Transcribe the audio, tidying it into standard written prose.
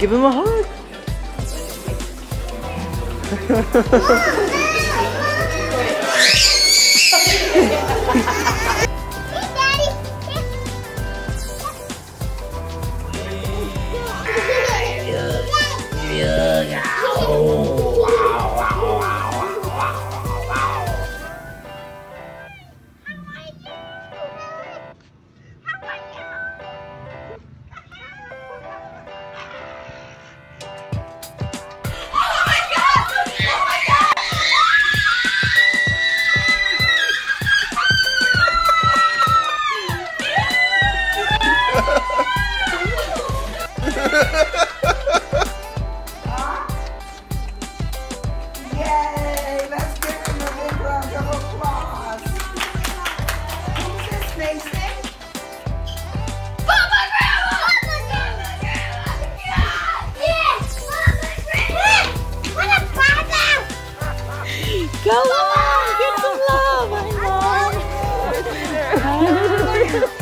Give him a hug. Go on, get some love, my mom.